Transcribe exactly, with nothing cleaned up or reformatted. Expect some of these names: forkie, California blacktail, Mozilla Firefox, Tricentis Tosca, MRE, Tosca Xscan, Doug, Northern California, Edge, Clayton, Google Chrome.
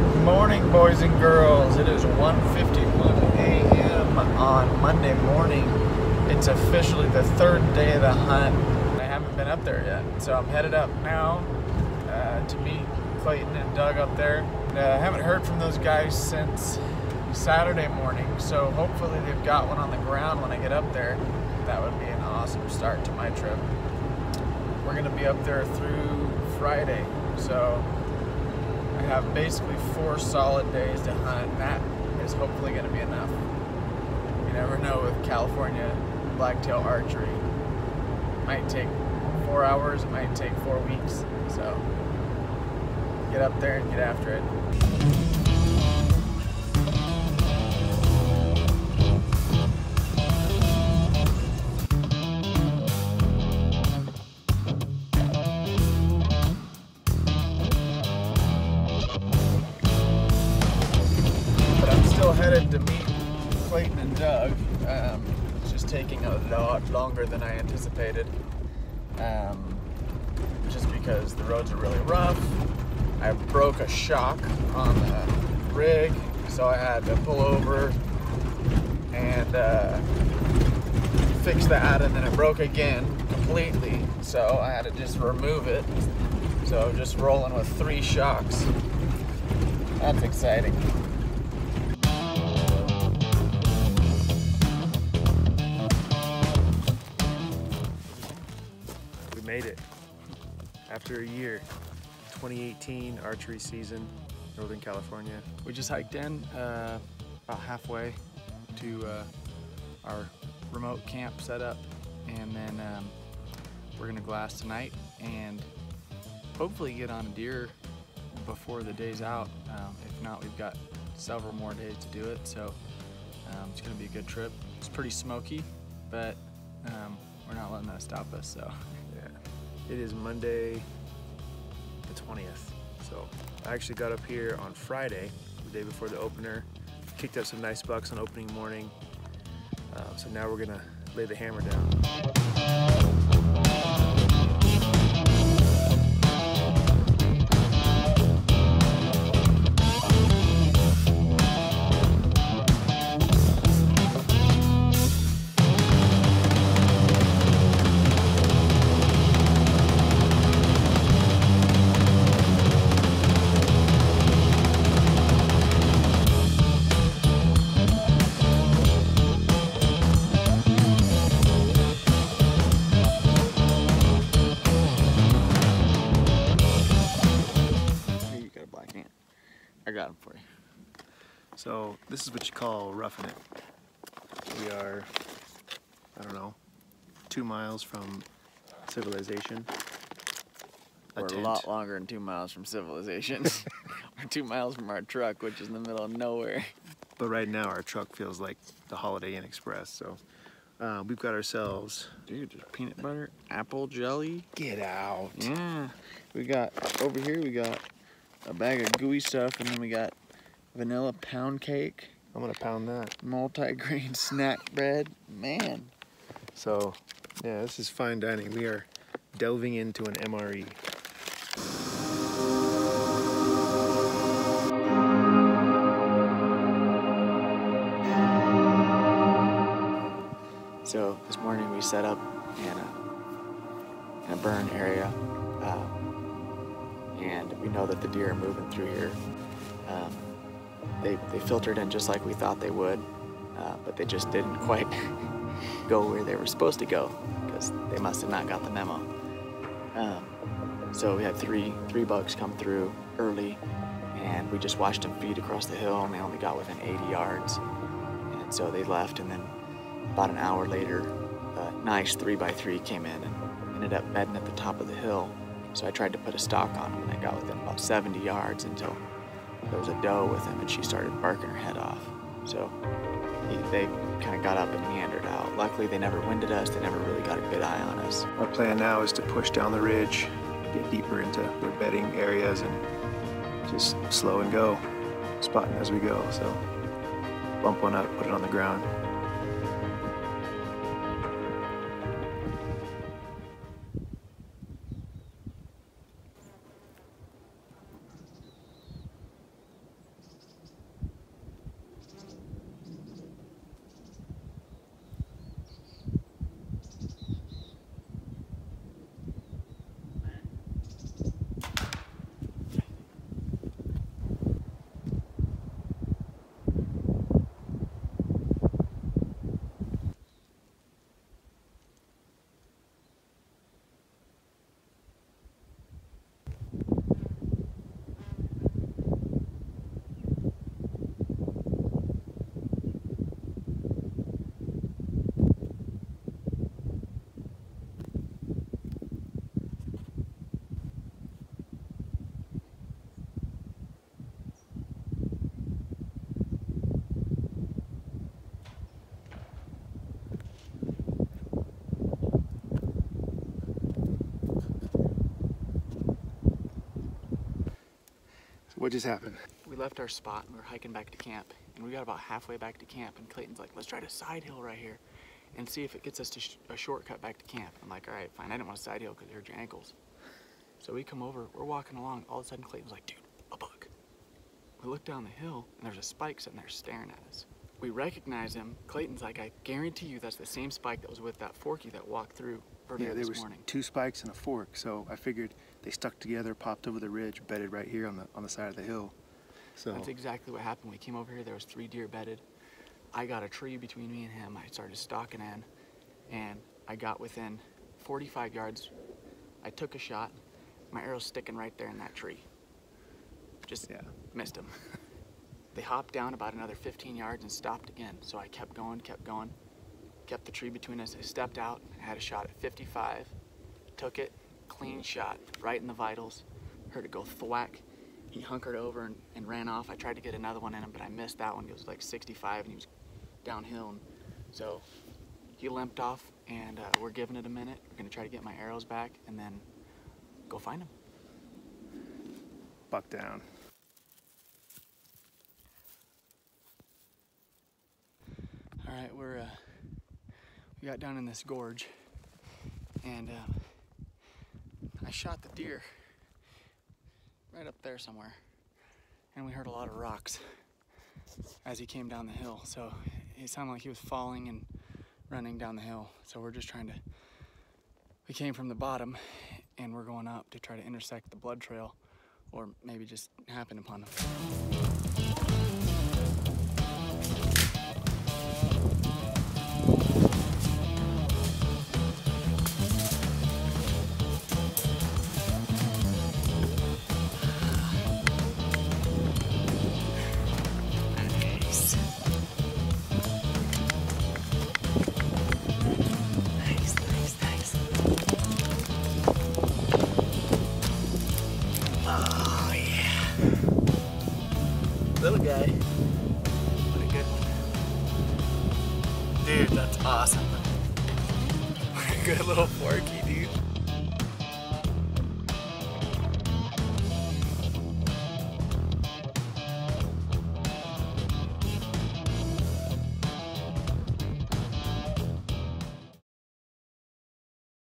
Good morning, boys and girls. It is one fifty-one a m on Monday morning. It's officially the third day of the hunt. I haven't been up there yet, so I'm headed up now uh, to meet Clayton and Doug up there. I uh, haven't heard from those guys since Saturday morning, so hopefully they've got one on the ground when I get up there. That would be an awesome start to my trip. We're gonna be up there through Friday, so I have basically four solid days to hunt, and that is hopefully gonna be enough. You never know with California blacktail archery. It might take four hours, it might take four weeks, so get up there and get after it. Headed to meet Clayton and Doug. Um, it's just taking a lot longer than I anticipated, um, just because the roads are really rough. I broke a shock on the rig, so I had to pull over and uh, fix that, and then it broke again completely, so I had to just remove it. So just rolling with three shocks. That's exciting. Made it. After a year, twenty eighteen archery season, Northern California. We just hiked in uh, about halfway to uh, our remote camp setup, and then um, we're gonna glass tonight and hopefully get on a deer before the day's out. Um, if not, we've got several more days to do it, so um, it's gonna be a good trip. It's pretty smoky, but um, we're not letting that stop us, so. It is Monday the twentieth, so I actually got up here on Friday, the day before the opener, kicked up some nice bucks on opening morning, uh, so now we're gonna lay the hammer down. I got them for you. So this is what you call roughing it. We are, I don't know, two miles from civilization. We're a, a lot longer than two miles from civilization. We're two miles from our truck, which is in the middle of nowhere. But right now our truck feels like the Holiday Inn Express. So uh, we've got ourselves, dude, just peanut butter, apple jelly. Get out. Yeah. We got over here. We got a bag of gooey stuff, and then we got vanilla pound cake. I'm gonna pound that. Multi-grain snack bread, man. So, yeah, this is fine dining. We are delving into an M R E. So this morning we set up in a, in a burn area. Uh, And we know that the deer are moving through here. Um, they, they filtered in just like we thought they would, uh, but they just didn't quite go where they were supposed to go, because they must have not got the memo. Um, so we had three, three bucks come through early, and we just watched them feed across the hill, and they only got within eighty yards. And so they left, and then about an hour later, a nice three by three came in and ended up bedding at the top of the hill. So I tried to put a stalk on him, and I got within about seventy yards until there was a doe with him, and she started barking her head off. So he, they kind of got up and meandered out. Luckily, they never winded us. They never really got a good eye on us. Our plan now is to push down the ridge, get deeper into their bedding areas, and just slow and go, spotting as we go. So bump one up, put it on the ground. What just happened? We left our spot and we were hiking back to camp, and we got about halfway back to camp and Clayton's like, let's try to side hill right here and see if it gets us to sh a shortcut back to camp. I'm like, all right, fine. I didn't want to side hill because it hurt your ankles. So we come over, we're walking along. All of a sudden Clayton's like, dude, a buck. We look down the hill and there's a spike sitting there staring at us. We recognize him. Clayton's like, I guarantee you that's the same spike that was with that forky that walked through earlier yeah, this morning. Yeah, there was two spikes and a fork. So I figured they stuck together, popped over the ridge, bedded right here on the on the side of the hill. So that's exactly what happened. We came over here, there was three deer bedded. I got a tree between me and him. I started stalking in and I got within forty-five yards. I took a shot. My arrow's sticking right there in that tree. Just yeah. missed him. They hopped down about another fifteen yards and stopped again. So I kept going, kept going, kept the tree between us. I stepped out and had a shot at fifty-five, took it, clean shot, right in the vitals. Heard it go thwack. He hunkered over and, and ran off. I tried to get another one in him, but I missed that one. It was like sixty-five, and he was downhill. And so he limped off, and uh, we're giving it a minute. We're going to try to get my arrows back, and then go find him. Buck down. All right, we're, uh, we got down in this gorge, and uh, I shot the deer right up there somewhere, and we heard a lot of rocks as he came down the hill. So it sounded like he was falling and running down the hill. So we're just trying to, we came from the bottom and we're going up to try to intersect the blood trail, or maybe just happen upon them. Dude, that's awesome. What a good little forky, dude.